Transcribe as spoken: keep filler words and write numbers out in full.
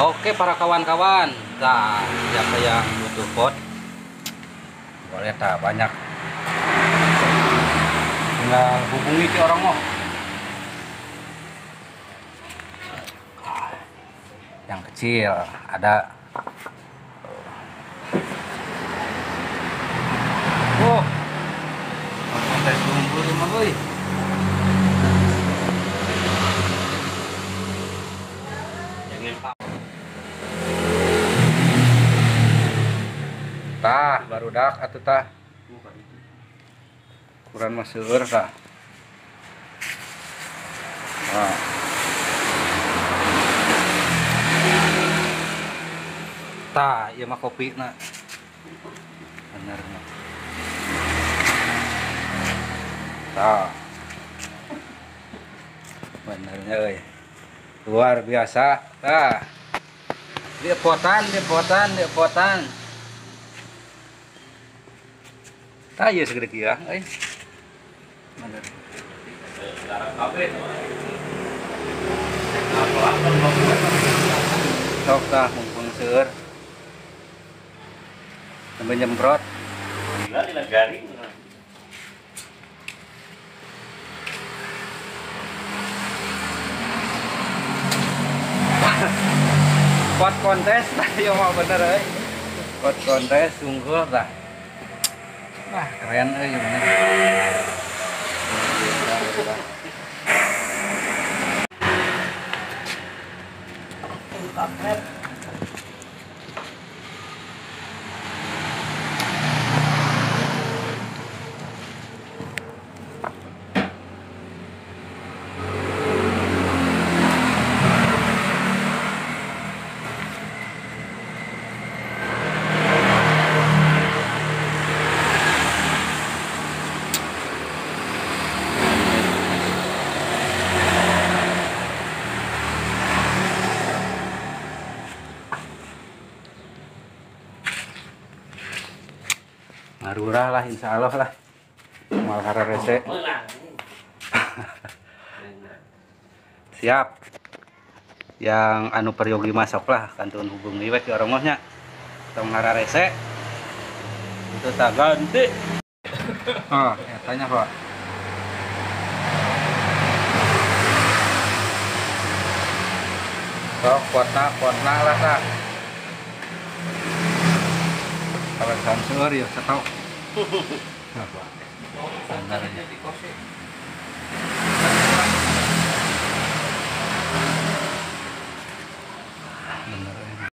Oke para kawan-kawan, nah siapa yang butuh pot, boleh tak banyak, tinggal hubungi Kioronggoh. Yang kecil ada. Oh, kontes bumbu lima boy. Tah baru dak atau tah ukuran masih ber tah. Nah. Tah ya mah kopi nak bener nak. Tah benernya euy. Luar biasa. Tah. Lepotan, lepotan, lepotan. Ayo segede kira, ayo. Bener. Sok tah mumpung seur. Sampai nyemprot. Gila di garing. Pot kontes, ayo mau bener, ayo. Pot kontes, unggul tah. Wah keren eh gimana? Ngarurah lah, insya Allah lah. Mal hara rese. Siap. Yang anu peryogi masuk lah, kantun hubungi we Kioronggohnya. Tong hara rese. Itu tak ganti. Oh, nyatanya kok. Sok potna, potna lah tak. Kalau sansur ya setau. Sandarnya dikosek. Bener.